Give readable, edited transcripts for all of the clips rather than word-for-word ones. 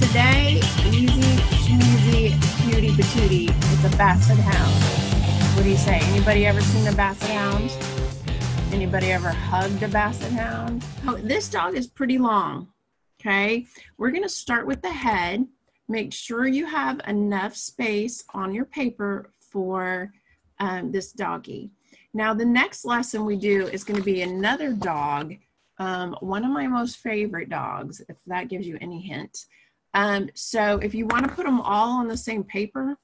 Today, easy, cheesy, cutie patootie. It's a Basset Hound. What do you say? Anybody ever seen a Basset Hound? Anybody ever hugged a Basset Hound? Oh, this dog is pretty long, okay? We're gonna start with the head. Make sure you have enough space on your paper for this doggy. Now, the next lesson we do is gonna be another dog, one of my most favorite dogs, if that gives you any hint. So if you want to put them all on the same paper,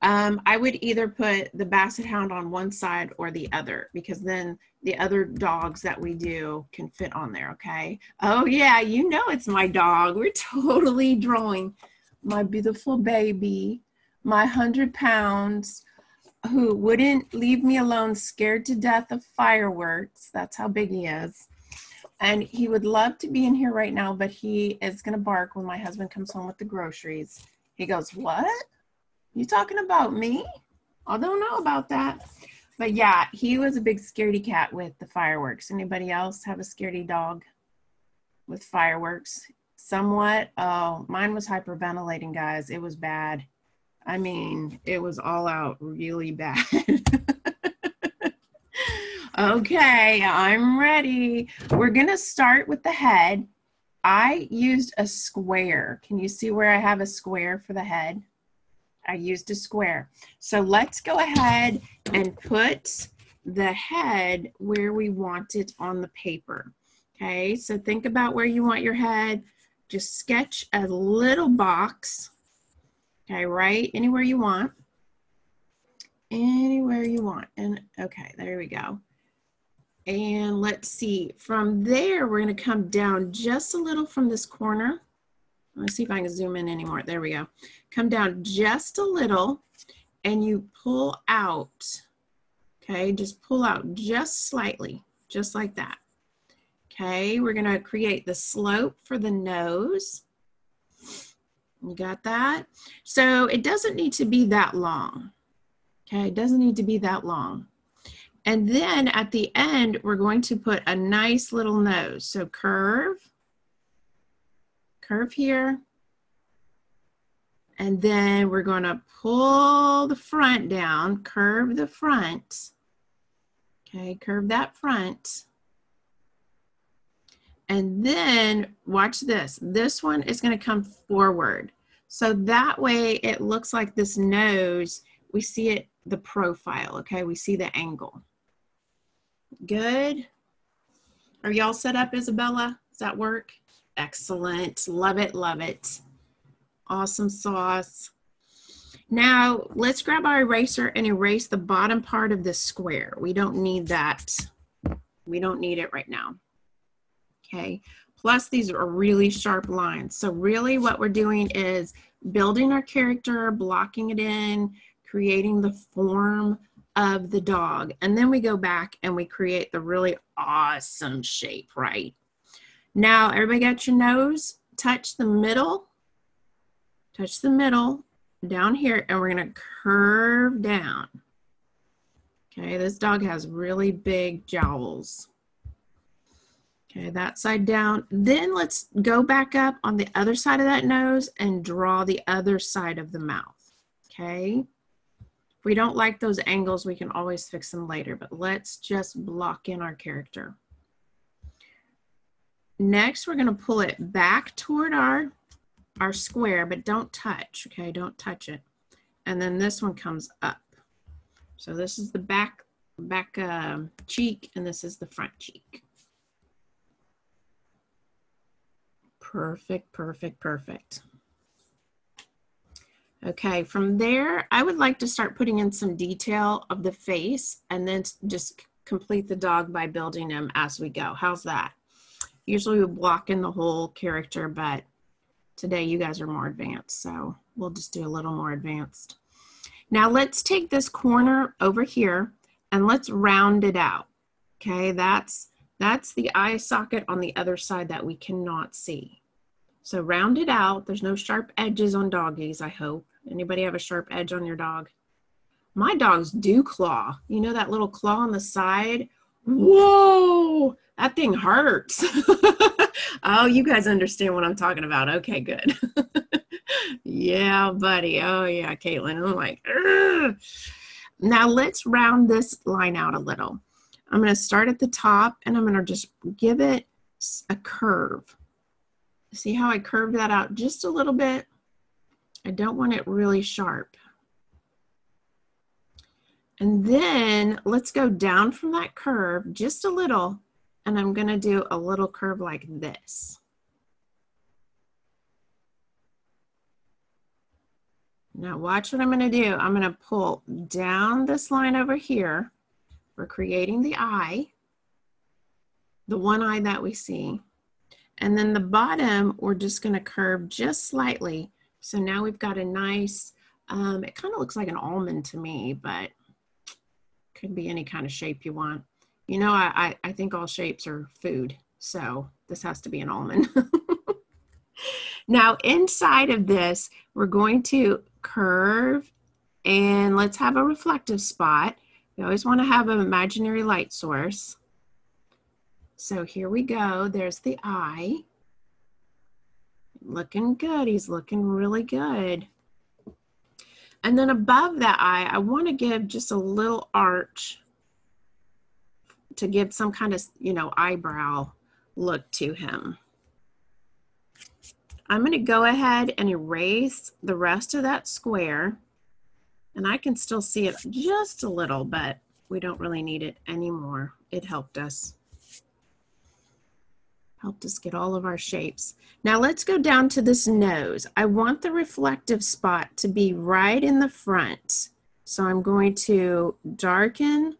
I would either put the Basset Hound on one side or the other, because then the other dogs that we do can fit on there, okay? Oh yeah, you know it's my dog. We're totally drawing my beautiful baby, my 100 pounds, who wouldn't leave me alone, scared to death of fireworks. That's how big he is. And he would love to be in here right now, but he is gonna bark when my husband comes home with the groceries. He goes, "What? You talking about me? I don't know about that." But yeah, he was a big scaredy cat with the fireworks. Anybody else have a scaredy dog with fireworks? Somewhat. Oh, mine was hyperventilating, guys. It was bad. I mean, it was all out really bad. Okay, I'm ready. We're gonna start with the head. I used a square. Can you see where I have a square for the head? I used a square. So let's go ahead and put the head where we want it on the paper. Okay, so think about where you want your head. Just sketch a little box. Okay, right anywhere you want. Anywhere you want. And okay, there we go. And let's see, from there, we're gonna come down just a little from this corner. Let's see if I can zoom in anymore. There we go. Come down just a little and you pull out, okay? Just pull out just slightly, just like that. Okay, we're gonna create the slope for the nose. You got that? So it doesn't need to be that long, okay? It doesn't need to be that long. And then at the end, we're going to put a nice little nose. So curve, curve here. And then we're going to pull the front down, curve the front. Okay, curve that front. And then watch this. This one is going to come forward. So that way it looks like this nose, we see it, the profile, okay? We see the angle. Good. Are y'all set up, Isabella? Does that work? Excellent. Love it, love it. Awesome sauce. Now, let's grab our eraser and erase the bottom part of this square. We don't need that. We don't need it right now. Okay. Plus, these are really sharp lines. So really what we're doing is building our character, blocking it in, creating the form of the dog. And then we go back and we create the really awesome shape, right? Now, everybody got your nose? Touch the middle down here, and we're gonna curve down. Okay, this dog has really big jowls. Okay, that side down. Then let's go back up on the other side of that nose and draw the other side of the mouth, okay? If we don't like those angles, we can always fix them later, but let's just block in our character. Next, we're gonna pull it back toward our square, but don't touch, okay? Don't touch it. And then this one comes up. So this is the back cheek, and this is the front cheek. Perfect, perfect, perfect. Okay, from there, I would like to start putting in some detail of the face and then just complete the dog by building him as we go. How's that? Usually we block in the whole character, but today you guys are more advanced, so we'll just do a little more advanced. Now let's take this corner over here and let's round it out. Okay, that's the eye socket on the other side that we cannot see. So round it out. There's no sharp edges on doggies, I hope. Anybody have a sharp edge on your dog? My dogs do claw. You know that little claw on the side? Whoa, that thing hurts. Oh, you guys understand what I'm talking about. Okay, good. Yeah, buddy. Oh, yeah, Caitlin. I'm like, ugh. Now let's round this line out a little. I'm going to start at the top, and I'm going to just give it a curve. See how I curved that out just a little bit? I don't want it really sharp. And then let's go down from that curve just a little, and I'm going to do a little curve like this. Now watch what I'm going to do. I'm going to pull down this line over here. We're creating the eye, the one eye that we see. And then the bottom, we're just going to curve just slightly. So now we've got a nice, it kind of looks like an almond to me, but could be any kind of shape you want. You know, I think all shapes are food, so this has to be an almond. Now inside of this, we're going to curve, and let's have a reflective spot. You always want to have an imaginary light source. So here we go. There's the eye. Looking good. He's looking really good. And then above that eye, I want to give just a little arch to give some kind of, you know, eyebrow look to him. I'm going to go ahead and erase the rest of that square. And I can still see it just a little, but we don't really need it anymore. It helped us. Helped us get all of our shapes. Now let's go down to this nose. I want the reflective spot to be right in the front. So I'm going to darken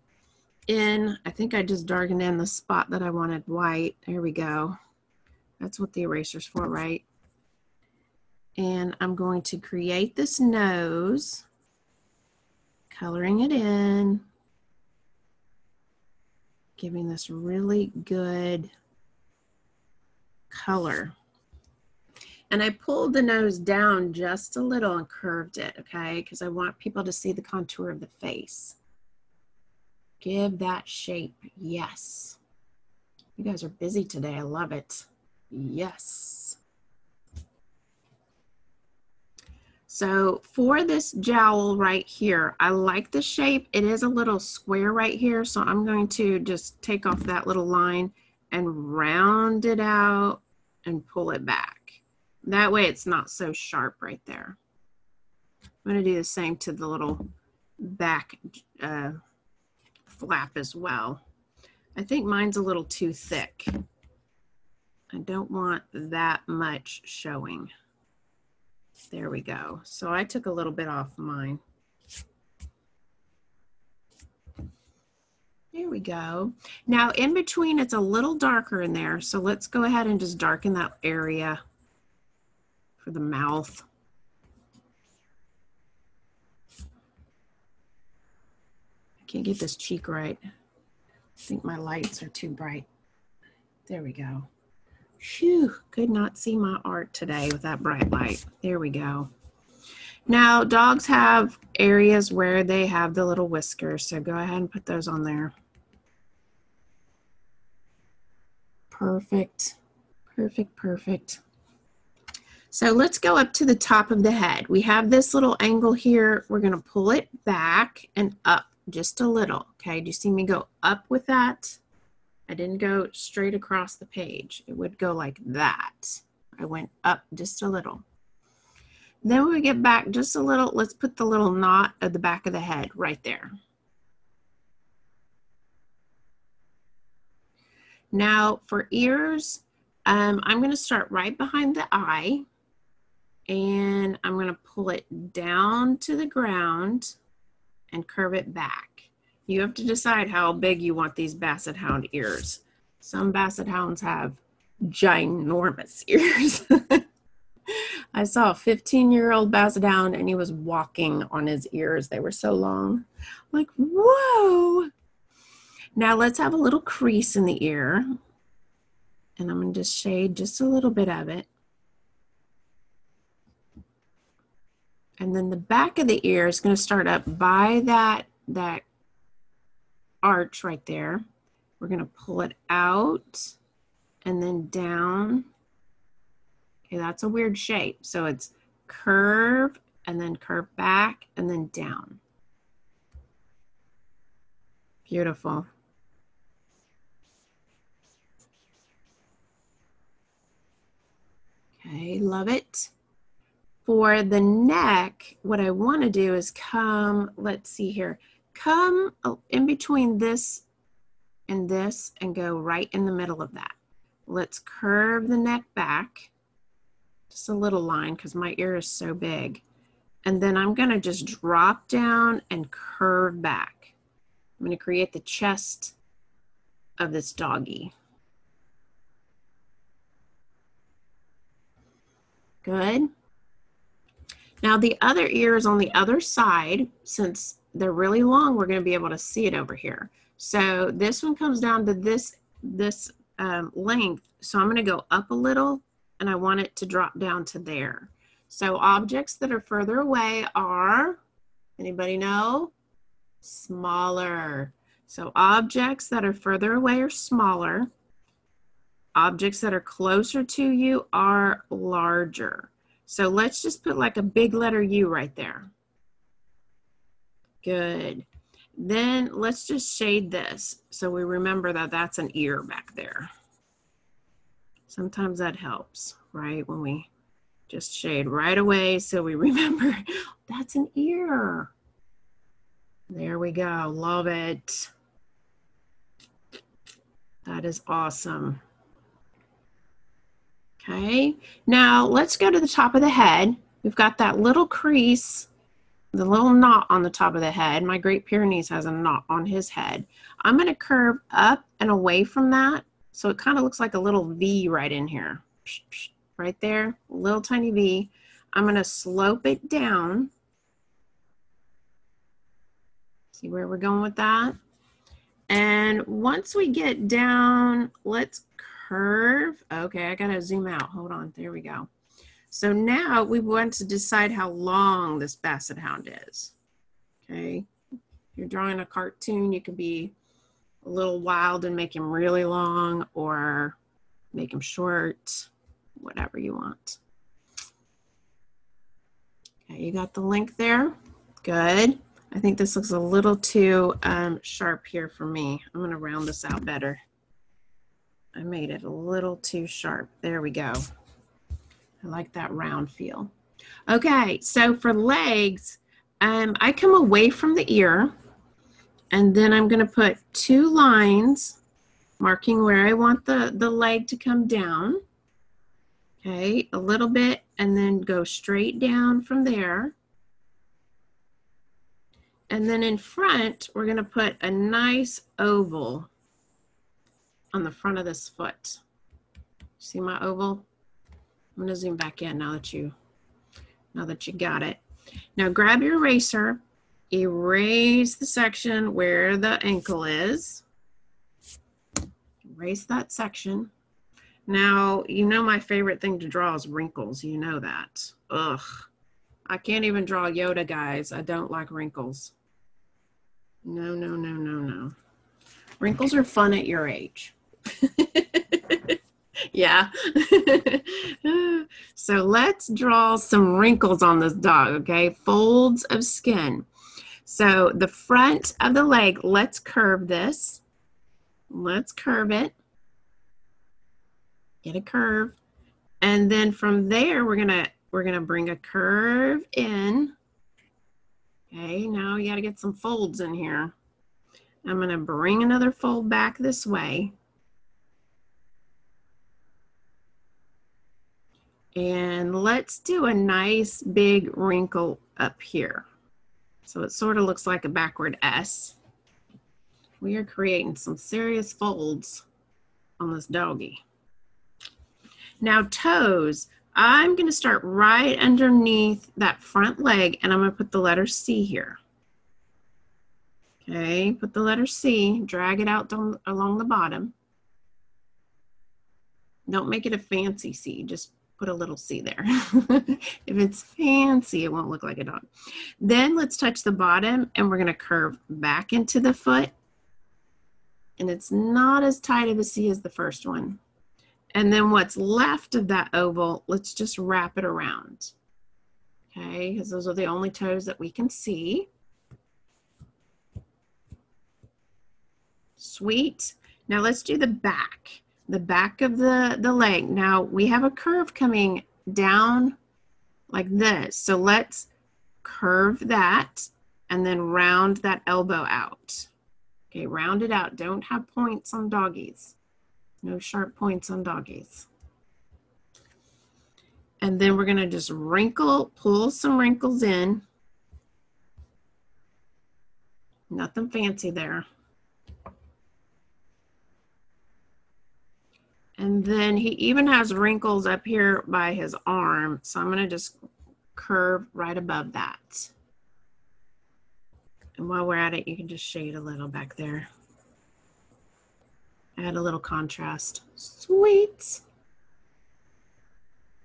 in. I think I just darkened in the spot that I wanted white. There we go. That's what the eraser's for, right? And I'm going to create this nose, coloring it in, giving this really good color. And I pulled the nose down just a little and curved it, okay? Because I want people to see the contour of the face. Give that shape, yes. You guys are busy today, I love it. Yes. So for this jowl right here, I like the shape. It is a little square right here, so I'm going to just take off that little line and round it out and pull it back. That way it's not so sharp right there. I'm gonna do the same to the little back flap as well. I think mine's a little too thick. I don't want that much showing. There we go. So I took a little bit off mine. There we go. Now in between, it's a little darker in there. So let's go ahead and just darken that area for the mouth. I can't get this cheek right. I think my lights are too bright. There we go. Phew, could not see my art today with that bright light. There we go. Now dogs have areas where they have the little whiskers. So go ahead and put those on there. Perfect, perfect, perfect. So let's go up to the top of the head. We have this little angle here. We're going to pull it back and up just a little. Okay, do you see me go up with that? I didn't go straight across the page. It would go like that. I went up just a little. Then when we get back just a little, let's put the little knot at the back of the head right there. Now for ears, I'm going to start right behind the eye, and I'm going to pull it down to the ground and curve it back. You have to decide how big you want these Basset Hound ears. Some Basset Hounds have ginormous ears. I saw a 15-year-old Basset Hound, and he was walking on his ears. They were so long. I'm like, whoa. Now let's have a little crease in the ear, and I'm going to just shade just a little bit of it. And then the back of the ear is going to start up by that arch right there. We're going to pull it out and then down. Okay, that's a weird shape. So it's curve and then curve back and then down. Beautiful. Okay, love it. For the neck, what I want to do is come, let's see here, come in between this and go right in the middle of that. Let's curve the neck back, just a little line because my ear is so big. And then I'm going to just drop down and curve back. I'm going to create the chest of this doggy. Good. Now the other ear is on the other side. Since they're really long, we're going to be able to see it over here. So this one comes down to this length. So I'm going to go up a little and I want it to drop down to there. So objects that are further away are, anybody know? Smaller. So objects that are further away are smaller. Objects that are closer to you are larger. So let's just put like a big letter U right there. Good. Then let's just shade this so we remember that that's an ear back there. Sometimes that helps, right? When we just shade right away so we remember that's an ear. There we go. Love it. That is awesome. Okay, now let's go to the top of the head. We've got that little crease, the little knot on the top of the head. My Great Pyrenees has a knot on his head. I'm going to curve up and away from that. So it kind of looks like a little V right in here. Right there, little tiny V. I'm going to slope it down. See where we're going with that? And once we get down, let's curve. Okay, I gotta zoom out. Hold on, there we go. So now we want to decide how long this Basset Hound is. Okay, if you're drawing a cartoon, you can be a little wild and make him really long or make him short, whatever you want. Okay, you got the link there. Good. I think this looks a little too sharp here for me. I'm gonna round this out better. I made it a little too sharp. There we go. I like that round feel. Okay, so for legs, I come away from the ear and then I'm going to put two lines marking where I want the leg to come down. Okay, a little bit and then go straight down from there. And then in front, we're going to put a nice oval on the front of this foot. See my oval? I'm gonna zoom back in now that you got it. Now grab your eraser, erase the section where the ankle is. Erase that section. Now, you know my favorite thing to draw is wrinkles, you know that. Ugh, I can't even draw Yoda, guys. I don't like wrinkles. No, no, no, no, no. Wrinkles are fun at your age. Yeah. So let's draw some wrinkles on this dog, okay? Folds of skin. So the front of the leg, let's curve this. Let's curve it. Get a curve. And then from there, we're gonna bring a curve in. Okay, now you gotta get some folds in here. I'm gonna bring another fold back this way. And let's do a nice big wrinkle up here. So it sort of looks like a backward S. We are creating some serious folds on this doggy. Now toes, I'm going to start right underneath that front leg and I'm going to put the letter C here. Okay, put the letter C, drag it out down along the bottom. Don't make it a fancy C, just put a little C there. If it's fancy, it won't look like a dog. Then let's touch the bottom and we're going to curve back into the foot. And it's not as tight of a C as the first one. And then what's left of that oval, let's just wrap it around. Okay, because those are the only toes that we can see. Sweet. Now let's do the back of the leg. Now we have a curve coming down like this. So let's curve that and then round that elbow out. Okay, round it out. Don't have points on doggies. No sharp points on doggies. And then we're gonna just wrinkle, pull some wrinkles in. Nothing fancy there. And then he even has wrinkles up here by his arm. So I'm gonna just curve right above that. And while we're at it, you can just shade a little back there. Add a little contrast. Sweet.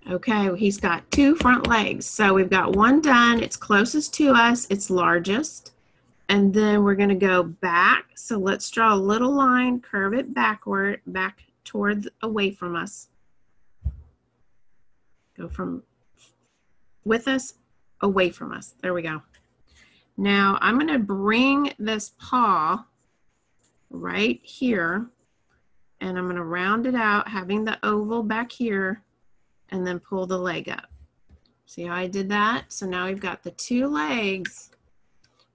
Okay, he's got two front legs. So we've got one done. It's closest to us. It's largest. And then we're going to go back. So let's draw a little line, curve it backward, back towards, away from us. Go from with us, away from us. There we go. Now I'm going to bring this paw right here, and I'm going to round it out, having the oval back here, and then pull the leg up. See how I did that? So now we've got the two legs,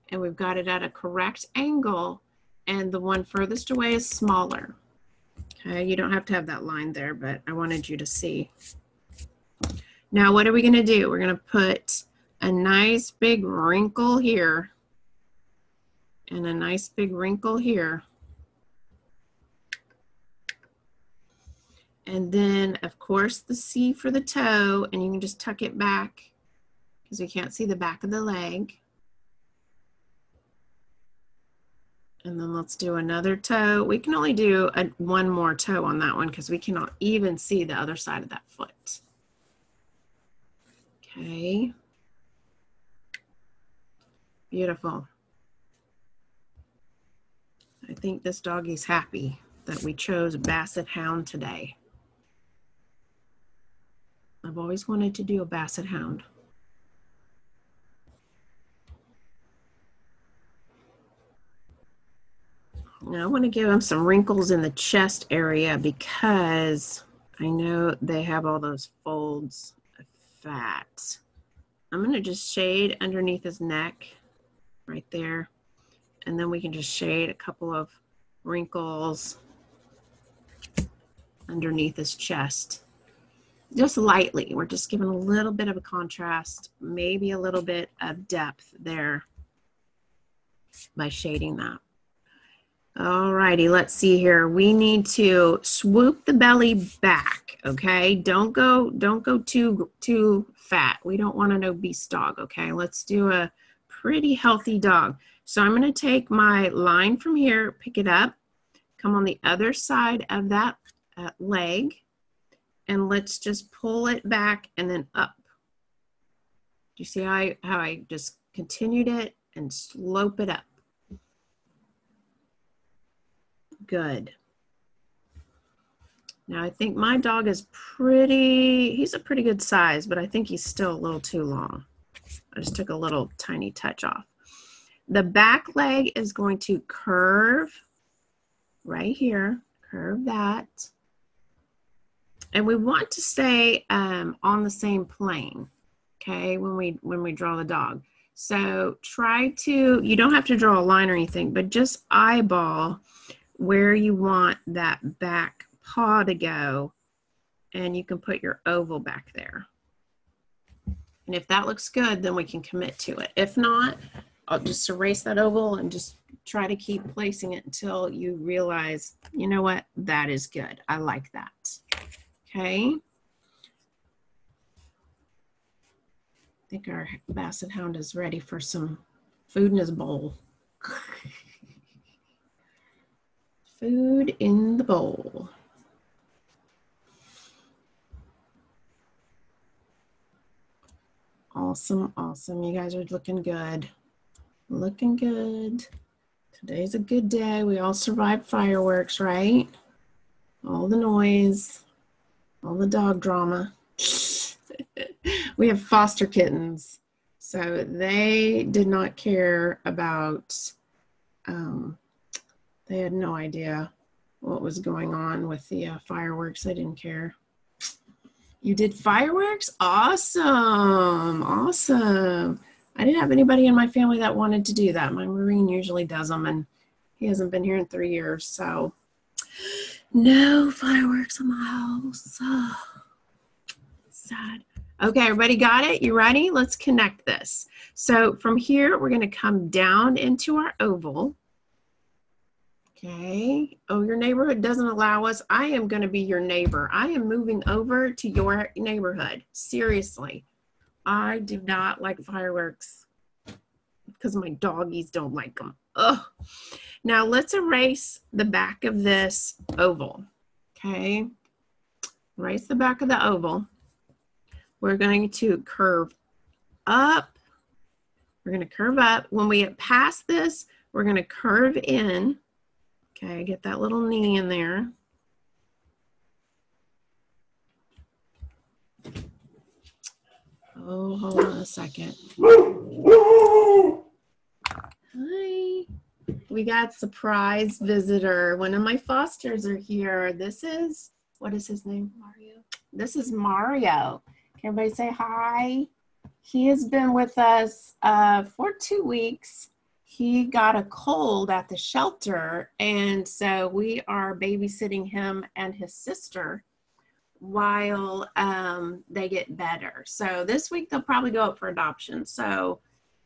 and we've got it at a correct angle, and the one furthest away is smaller. Okay, you don't have to have that line there, but I wanted you to see. Now what are we going to do? We're going to put a nice big wrinkle here, and a nice big wrinkle here. And then, of course, the C for the toe, and you can just tuck it back because we can't see the back of the leg. And then let's do another toe. We can only do one more toe on that one because we cannot even see the other side of that foot. Okay. Beautiful. I think this doggy's happy that we chose Basset Hound today. I've always wanted to do a Basset Hound. Now I want to give them some wrinkles in the chest area because I know they have all those folds of fat. I'm going to just shade underneath his neck right there. And then we can just shade a couple of wrinkles underneath his chest. Just lightly, we're just giving a little bit of a contrast, maybe a little bit of depth there by shading that. Alrighty, let's see here. We need to swoop the belly back, okay? Don't go too fat. We don't want an obese dog, okay? Let's do a pretty healthy dog. So I'm going to take my line from here, pick it up, come on the other side of that leg, and let's just pull it back and then up. Do you see how I just continued it and slope it up? Good. Now I think my dog is he's a pretty good size, but I think he's still a little too long. I just took a little tiny touch off. The back leg is going to curve right here, curve that. And we want to stay on the same plane, okay, when we draw the dog. So you don't have to draw a line or anything, but just eyeball where you want that back paw to go, and you can put your oval back there. And if that looks good, then we can commit to it. If not, I'll just erase that oval and just try to keep placing it until you realize, you know what, that is good. I like that. Okay. I think our Basset Hound is ready for some food in his bowl. Food in the bowl. Awesome, awesome. You guys are looking good. Looking good. Today's a good day. We all survived fireworks, right? All the noise. All the dog drama. We have foster kittens, so they did not care about, they had no idea what was going on with the fireworks. They didn't care. You did fireworks? Awesome, awesome. I didn't have anybody in my family that wanted to do that. My Marine usually does them, and he hasn't been here in 3 years, so no fireworks in my house. Oh, sad. Okay, everybody got it? You ready? Let's connect this. So from here, we're going to come down into our oval. Okay. Oh, your neighborhood doesn't allow us. I am going to be your neighbor. I am moving over to your neighborhood. Seriously. I do not like fireworks because my doggies don't like them. Ugh. Now let's erase the back of this oval. Okay. Erase the back of the oval. We're going to curve up. We're going to curve up. When we get past this, we're going to curve in. Okay, get that little knee in there. Oh, hold on a second. Hi. We got surprise visitor. One of my fosters are here. This is, what is his name? Mario. This is Mario. Everybody say hi. He has been with us for 2 weeks. He got a cold at the shelter, and so we are babysitting him and his sister while they get better. So this week they'll probably go up for adoption. So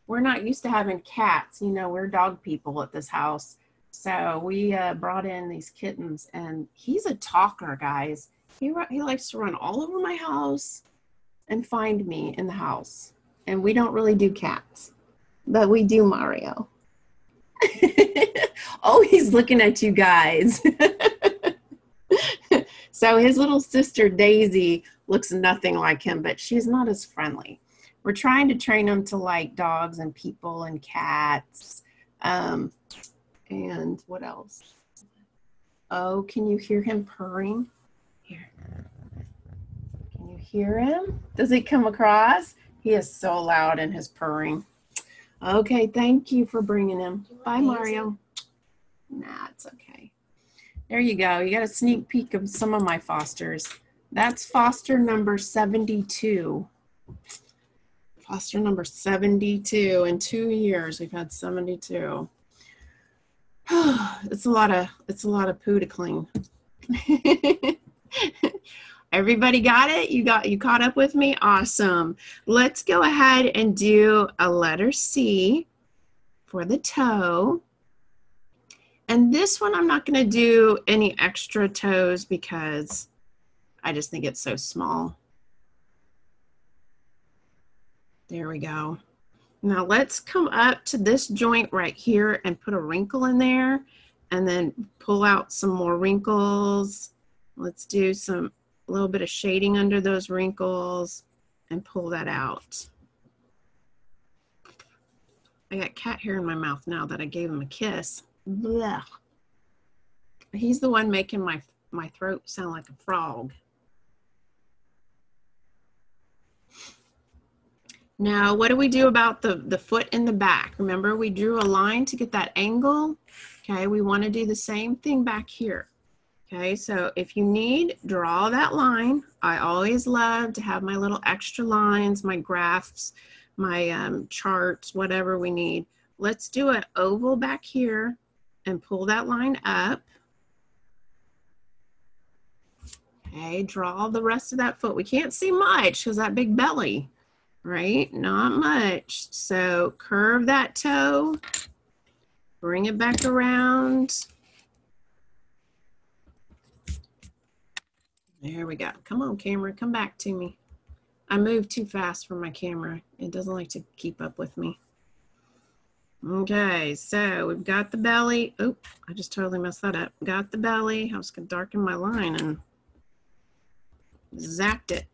we're not used to having cats. You know, we're dog people at this house. So we brought in these kittens, and he's a talker, guys. He likes to run all over my house and find me in the house. And we don't really do cats, but we do Mario. Oh, he's looking at you guys. So his little sister, Daisy, looks nothing like him, but she's not as friendly. We're trying to train him to like dogs and people and cats. And what else? Oh, can you hear him purring? Here. You hear him? Does he come across? He is so loud in his purring. Okay, thank you for bringing him. Bye, Mario. Nah, it's okay. There you go. You got a sneak peek of some of my fosters. That's foster number 72. Foster number 72. In 2 years, we've had 72. It's a lot of poo to clean. Everybody got it? You caught up with me? Awesome. Let's go ahead and do a letter C for the toe. And this one, I'm not going to do any extra toes because I just think it's so small. There we go. Now let's come up to this joint right here and put a wrinkle in there and then pull out some more wrinkles. Let's do some a little bit of shading under those wrinkles and pull that out. I got cat hair in my mouth now that I gave him a kiss. Blech. He's the one making my throat sound like a frog. Now, what do we do about the foot in the back? Remember, we drew a line to get that angle. Okay, we want to do the same thing back here. Okay, so if you need, draw that line. I always love to have my little extra lines, my graphs, my charts, whatever we need. Let's do an oval back here and pull that line up. Okay, draw the rest of that foot. We can't see much because that big belly, right? Not much. So curve that toe, bring it back around. There we go. Come on, camera. Come back to me. I move too fast for my camera. It doesn't like to keep up with me. Okay, so we've got the belly. Oop, I just totally messed that up. Got the belly. I was going to darken my line and zapped it.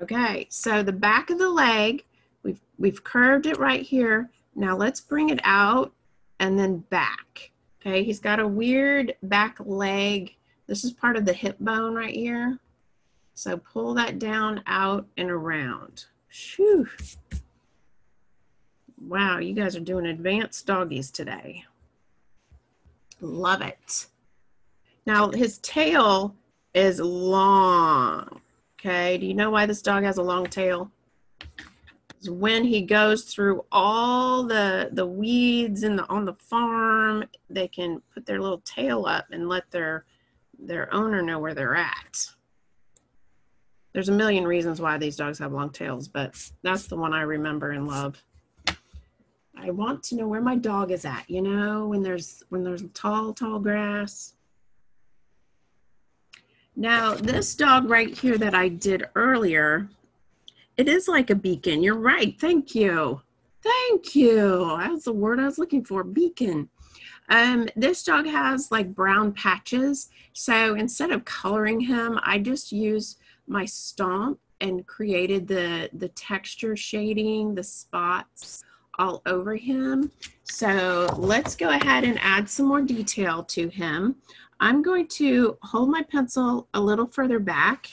Okay, so the back of the leg, we've curved it right here. Now let's bring it out and then back. Okay, he's got a weird back leg This is part of the hip bone right here. So pull that down, out, and around. Whew. Wow, you guys are doing advanced doggies today. Love it. Now his tail is long, okay? Do you know why this dog has a long tail? It's when he goes through all the weeds on the farm, they can put their little tail up and let their owner know where they're at. There's a million reasons why these dogs have long tails, but that's the one I remember and love. I want to know where my dog is at, you know, when there's tall grass. Now, this dog right here that I did earlier, it is like a beacon. You're right. Thank you. Thank you. That's the word I was looking for, beacon. This dog has like brown patches. So instead of coloring him, I just used my stomp and created the texture shading, the spots all over him. So let's go ahead and add some more detail to him. I'm going to hold my pencil a little further back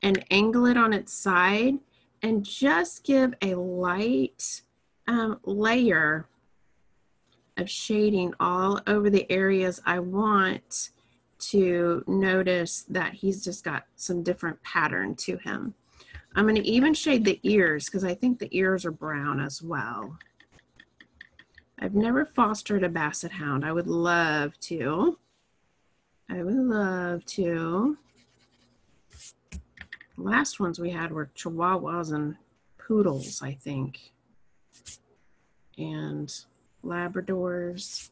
and angle it on its side and just give a light layer of shading all over the areas I want to notice that he's just got some different pattern to him. I'm going to even shade the ears because I think the ears are brown as well. I've never fostered a Basset Hound. I would love to. I would love to. The last ones we had were Chihuahuas and Poodles, I think, and Labradors.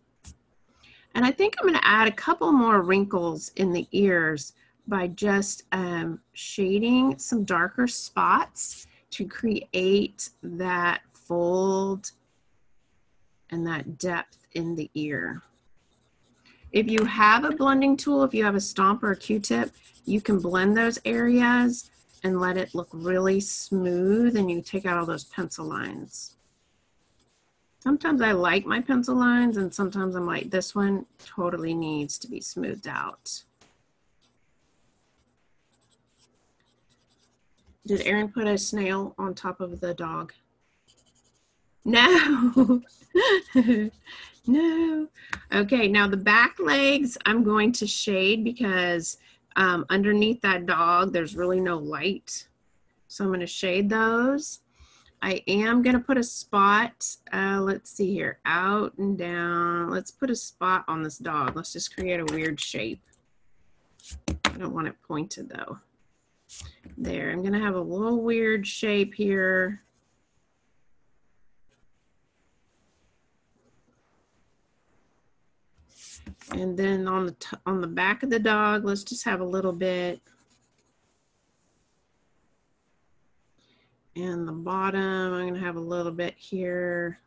And I think I'm going to add a couple more wrinkles in the ears by just shading some darker spots to create that fold and that depth in the ear. If you have a blending tool, if you have a stomp or a Q-tip, you can blend those areas and let it look really smooth, and you take out all those pencil lines. Sometimes I like my pencil lines, and sometimes I'm like, this one totally needs to be smoothed out. Did Aaron put a snail on top of the dog? No. No. Okay, now the back legs I'm going to shade because underneath that dog there's really no light. So I'm going to shade those. I am going to put a spot. Let's see here. Out and down. Let's put a spot on this dog. Let's just create a weird shape. I don't want it pointed though. There, I'm going to have a little weird shape here. And then on the back of the dog, let's just have a little bit. And the bottom, I'm going to have a little bit here.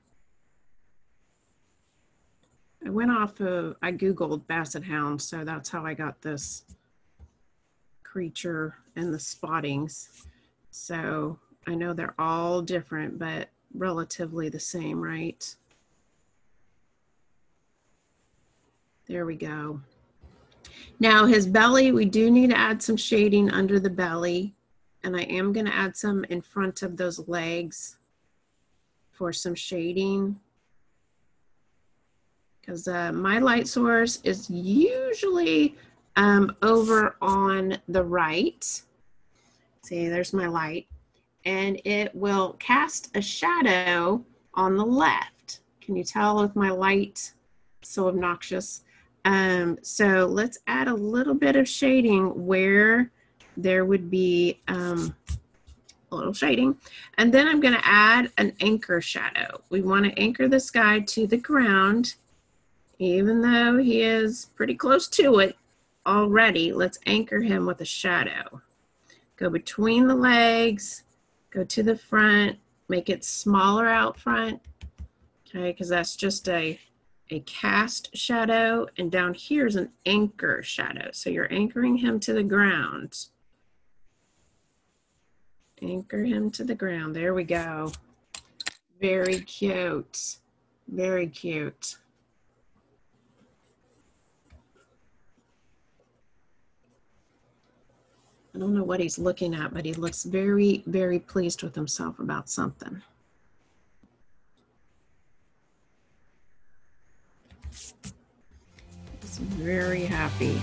I went off of, I Googled Basset Hound, so that's how I got this creature and the spottings. So I know they're all different, but relatively the same, right? There we go. Now his belly, we do need to add some shading under the belly. And I am going to add some in front of those legs for some shading. Because my light source is usually over on the right. See, there's my light. And it will cast a shadow on the left. Can you tell with my light? So obnoxious. So let's add a little bit of shading where there would be a little shading. And then I'm going to add an anchor shadow. We want to anchor this guy to the ground, even though he is pretty close to it already. Let's anchor him with a shadow. Go between the legs, go to the front, make it smaller out front, okay, because that's just a cast shadow, and down here is an anchor shadow. So you're anchoring him to the ground. Anchor him to the ground. There we go. Very cute. Very cute. I don't know what he's looking at, but he looks very, very pleased with himself about something. He's very happy.